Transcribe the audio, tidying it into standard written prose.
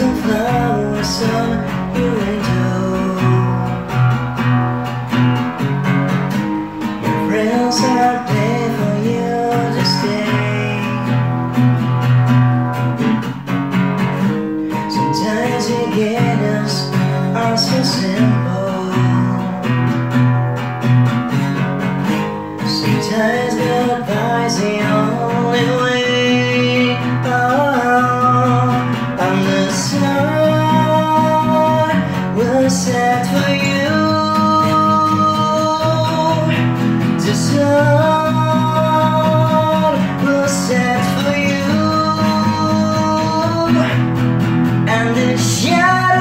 and flowers on your window. Your friends are there for you to stay. Sometimes you get us are so simple. Sometimes goodbye's the only way. Oh, on the side we'll set for you. The sun will set for you, and the shadow